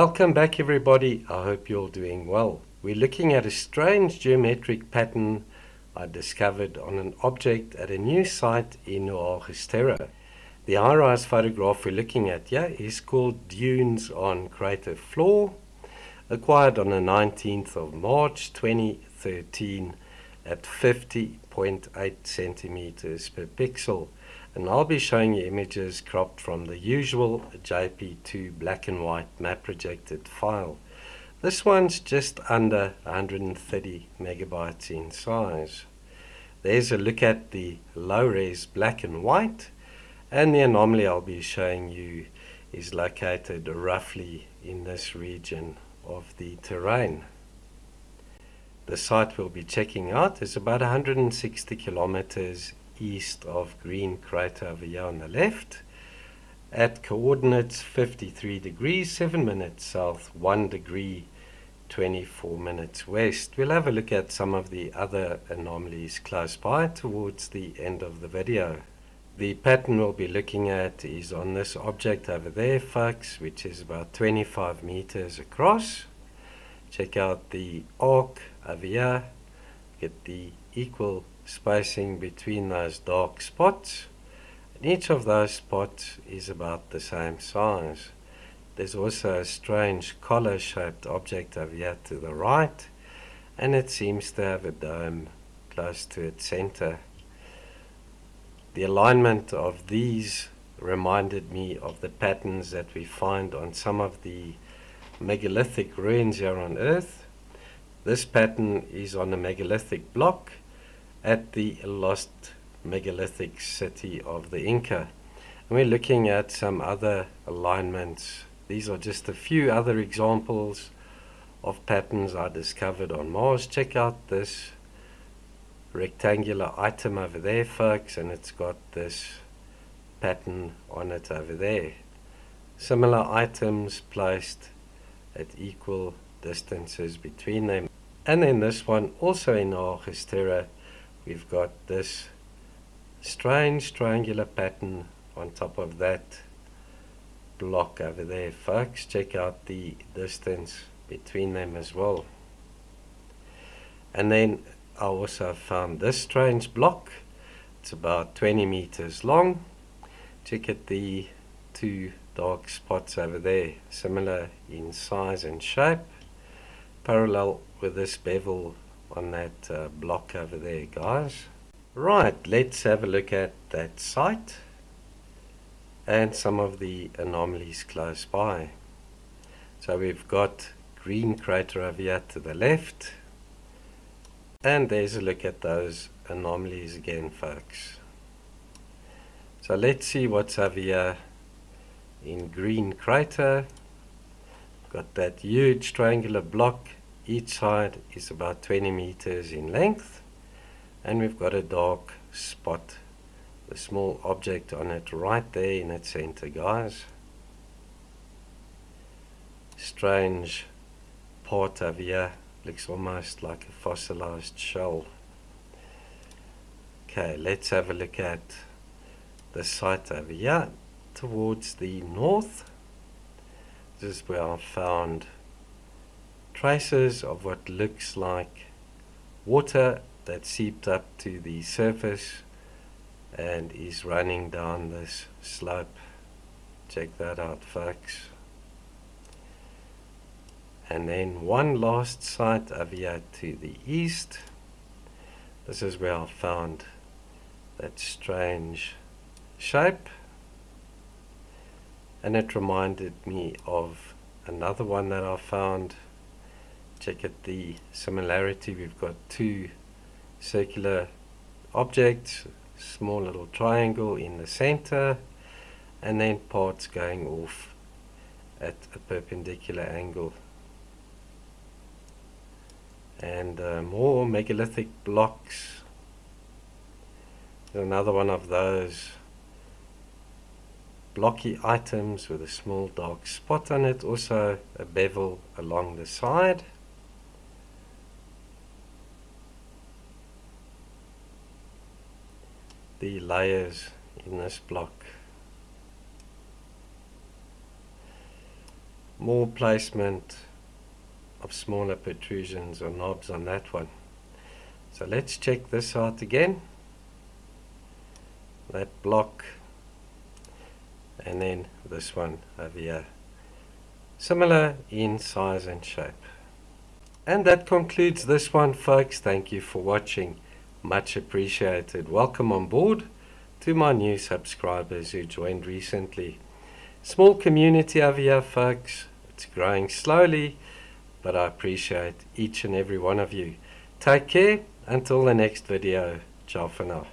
Welcome back everybody, I hope you're all doing well. We're looking at a strange geometric pattern I discovered on an object at a new site in Noachis Terra. The HiRISE photograph we're looking at here is called Dunes on Crater Floor, acquired on the 19th of March 2013 at 50.8 centimeters per pixel, and I'll be showing you images cropped from the usual JP2 black and white map projected file. This one's just under 130 megabytes in size. There's a look at the low-res black and white, and the anomaly I'll be showing you is located roughly in this region of the terrain. The site we'll be checking out is about 160 kilometers east of Green Crater over here on the left, at coordinates 53 degrees 7 minutes south, 1 degree 24 minutes west. We'll have a look at some of the other anomalies close by towards the end of the video. The pattern we'll be looking at is on this object over there, folks, which is about 25 meters across. Check out the arc over here, get the equal spacing between those dark spots, and each of those spots is about the same size. There's also a strange collar shaped object over here to the right, and it seems to have a dome close to its center. The alignment of these reminded me of the patterns that we find on some of the megalithic ruins here on Earth. This pattern is on a megalithic block at the lost megalithic city of the Inca. And we're looking at some other alignments. These are just a few other examples of patterns I discovered on Mars. Check out this rectangular item over there, folks, and it's got this pattern on it over there. Similar items placed at equal distances between them. And then this one, also in Noachis Terra, we've got this strange triangular pattern on top of that block over there, folks. Check out the distance between them as well. And then I also found this strange block. It's about 20 meters long. Check at the two dark spots over there, similar in size and shape, parallel with this bevel on that block over there, guys. Right, let's have a look at that site and some of the anomalies close by. So we've got Green Crater over here to the left, and there's a look at those anomalies again, folks. So let's see what's over here in Green Crater. We've got that huge triangular block. Each side is about 20 meters in length, and we've got a dark spot, a small object on it right there in its center, guys. Strange part over here, looks almost like a fossilized shell. Okay, let's have a look at the site over here towards the north. This is where I found traces of what looks like water that seeped up to the surface and is running down this slope. Check that out, folks. And then one last site over here to the east. This is where I found that strange shape, and it reminded me of another one that I found. Check at the similarity. We've got two circular objects, small little triangle in the center, and then parts going off at a perpendicular angle. And more megalithic blocks. There's another one of those blocky items with a small dark spot on it, also a bevel along the side. The layers in this block. more placement of smaller protrusions or knobs on that one. So let's check this out again, that block, and then this one over here, similar in size and shape. And that concludes this one, folks. Thank you for watching, much appreciated. Welcome on board to my new subscribers who joined recently. Small community over here, folks. It's growing slowly, but I appreciate each and every one of you. Take care until the next video. Ciao for now.